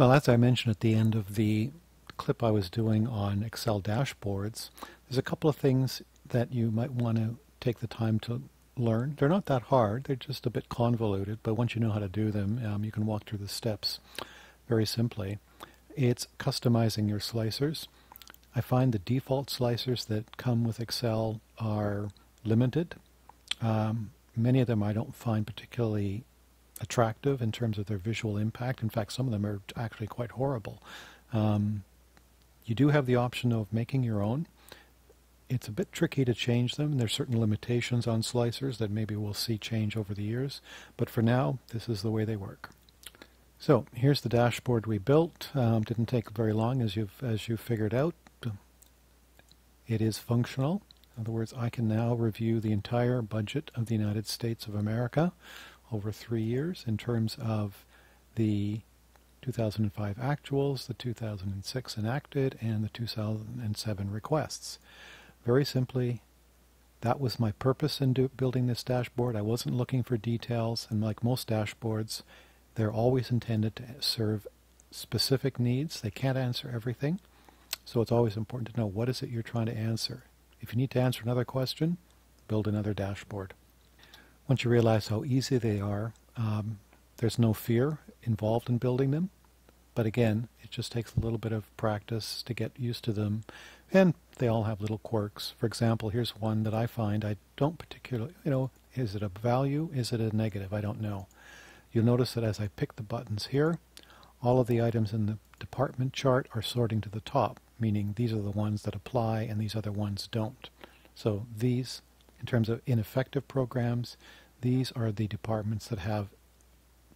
Well, as I mentioned at the end of the clip I was doing on Excel dashboards, there's a couple of things that you might want to take the time to learn. They're not that hard, they're just a bit convoluted, but once you know how to do them, you can walk through the steps very simply. It's customizing your slicers. I find the default slicers that come with Excel are limited. Many of them I don't find particularly attractive in terms of their visual impact. In fact, some of them are actually quite horrible. You do have the option of making your own. It's a bit tricky to change them. There's certain limitations on slicers that maybe we'll see change over the years, but for now, this is the way they work. So here's the dashboard we built. Didn't take very long, as you figured out. It is functional. In other words, I can now review the entire budget of the United States of America over 3 years in terms of the 2005 actuals, the 2006 enacted, and the 2007 requests. Very simply, that was my purpose in building this dashboard. I wasn't looking for details, and like most dashboards, they're always intended to serve specific needs. They can't answer everything, so it's always important to know what is it you're trying to answer. If you need to answer another question, build another dashboard. Once you realize how easy they are, there's no fear involved in building them. But again, it just takes a little bit of practice to get used to them. And they all have little quirks. For example, here's one that I find I don't particularly, is it a value? Is it a negative? I don't know. You'll notice that as I pick the buttons here, all of the items in the department chart are sorting to the top, meaning these are the ones that apply and these other ones don't. So these, in terms of ineffective programs, these are the departments that have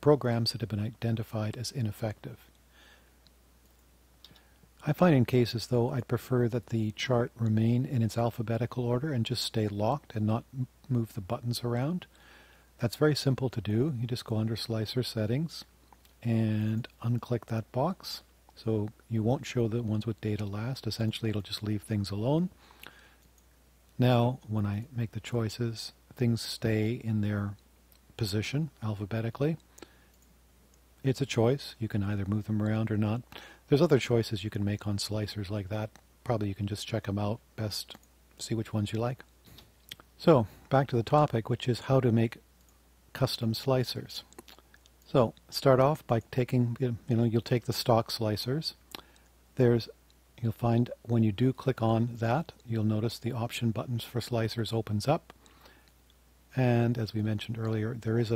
programs that have been identified as ineffective. I find in cases, though, I'd prefer that the chart remain in its alphabetical order and just stay locked and not move the buttons around. That's very simple to do. You just go under Slicer Settings and unclick that box, so you won't show the ones with data last. Essentially, it'll just leave things alone. Now, when I make the choices, things stay in their position alphabetically. It's a choice. You can either move them around or not. There's other choices you can make on slicers like that. Probably you can just check them out best, see which ones you like. So, back to the topic, which is how to make custom slicers. So, start off by taking, you'll take the stock slicers. You'll find when you do click on that, you'll notice the option buttons for slicers opens up. And as we mentioned earlier, there is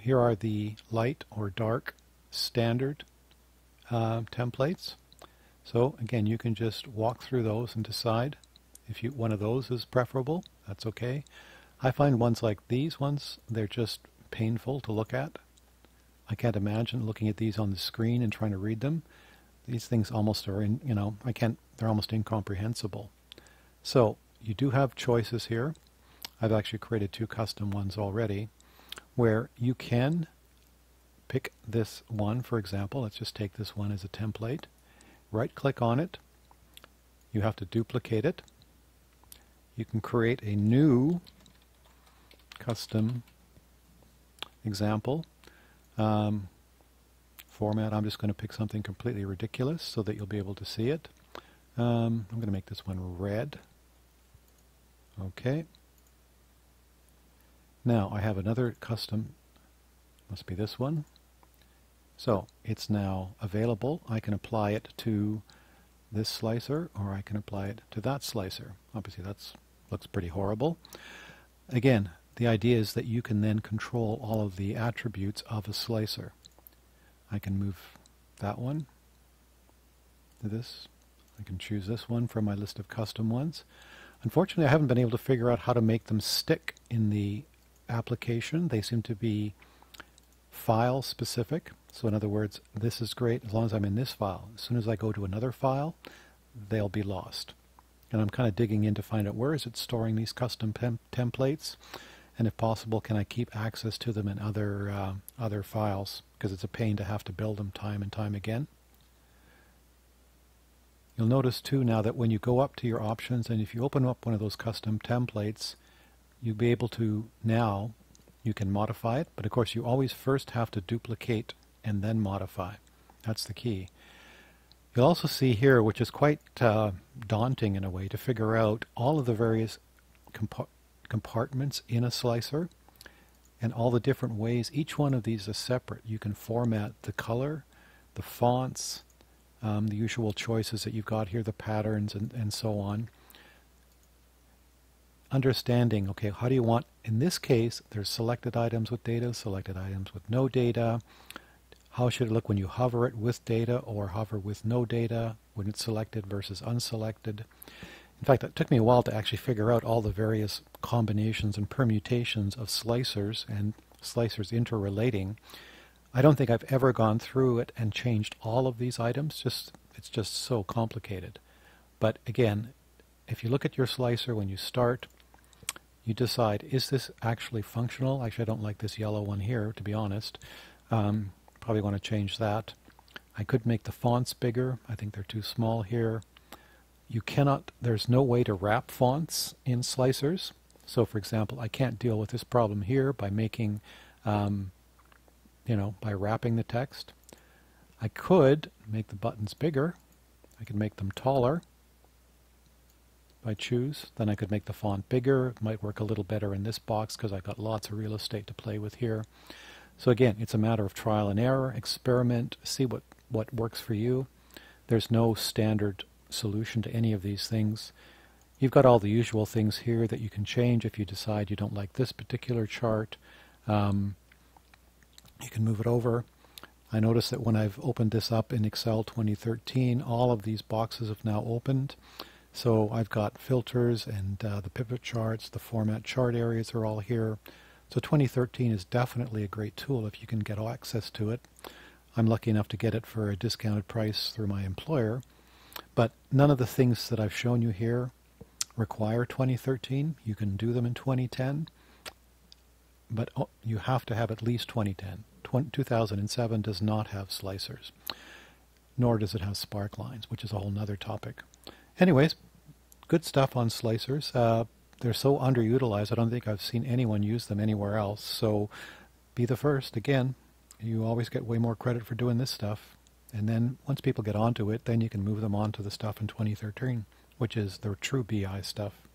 here are the light or dark standard templates. So again, you can just walk through those and decide if one of those is preferable. That's okay. I find ones like these ones, they're just painful to look at. I can't imagine looking at these on the screen and trying to read them. These things almost are they're almost incomprehensible. So you do have choices here. I've actually created two custom ones already where you can pick this one, for example. Let's just take this one as a template. Right click on it. You have to duplicate it. You can create a new custom example. Format. I'm just going to pick something completely ridiculous so that you'll be able to see it. I'm going to make this one red. Okay. Now I have another custom, must be this one. So it's now available. I can apply it to this slicer or I can apply it to that slicer. Obviously that looks pretty horrible. Again, the idea is that you can then control all of the attributes of a slicer. I can move that one to this. I can choose this one from my list of custom ones. Unfortunately, I haven't been able to figure out how to make them stick in the application. They seem to be file specific. So in other words, this is great as long as I'm in this file. As soon as I go to another file, they'll be lost. And I'm kind of digging in to find out where is it storing these custom templates. And if possible, can I keep access to them in other files? Because it's a pain to have to build them time and time again. You'll notice too now that when you go up to your options and if you open up one of those custom templates, you'll be able to you can modify it, but of course you always first have to duplicate and then modify. That's the key. You'll also see here, which is quite daunting in a way, to figure out all of the various compartments in a slicer and all the different ways. Each one of these is separate. You can format the color, the fonts, the usual choices that you've got here, the patterns, and so on. Understanding, okay, how do you want, in this case, there's selected items with data, selected items with no data. How should it look when you hover it with data or hover with no data, when it's selected versus unselected? In fact, it took me a while to actually figure out all the various combinations and permutations of slicers and slicers interrelating. I don't think I've ever gone through it and changed all of these items. It's just so complicated. But again, if you look at your slicer when you start, you decide, is this actually functional? Actually, I don't like this yellow one here, to be honest. Probably want to change that. I could make the fonts bigger. I think they're too small here. You cannot, there's no way to wrap fonts in slicers. So for example, I can't deal with this problem here by making, by wrapping the text. I could make the buttons bigger. I could make them taller if I choose. Then I could make the font bigger. It might work a little better in this box because I've got lots of real estate to play with here. So again, it's a matter of trial and error, experiment, see what works for you. There's no standard solution to any of these things. You've got all the usual things here that you can change if you decide you don't like this particular chart. You can move it over. I notice that when I've opened this up in Excel 2013, all of these boxes have now opened. So I've got filters and the pivot charts, the format chart areas are all here. So 2013 is definitely a great tool if you can get access to it. I'm lucky enough to get it for a discounted price through my employer. But none of the things that I've shown you here require 2013. You can do them in 2010, but you have to have at least 2010. 2007 does not have slicers, nor does it have spark lines, which is a whole nother topic. Anyways, good stuff on slicers. They're so underutilized, I don't think I've seen anyone use them anywhere else, so be the first. Again, you always get way more credit for doing this stuff, and then once people get onto it, then you can move them onto the stuff in 2013, which is the true BI stuff.